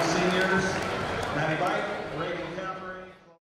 Seniors, Matty Bike, Reagan.